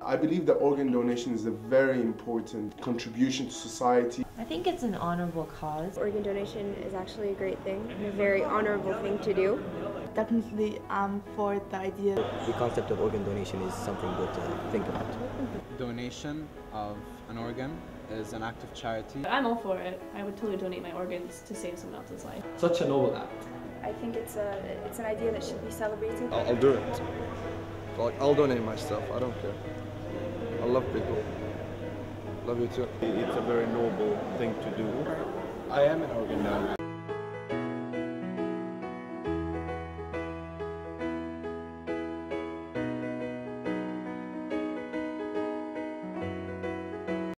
I believe that organ donation is a very important contribution to society. I think it's an honorable cause. Organ donation is actually a great thing and a very honorable thing to do. Definitely I'm for the idea. The concept of organ donation is something good to think about. Donation of an organ is an act of charity. I'm all for it. I would totally donate my organs to save someone else's life. Such a noble act. I think it's an idea that should be celebrated. I'll do it. Like, I'll donate myself, I don't care. I love people. Love you too. It's a very noble thing to do. I am an organ donor.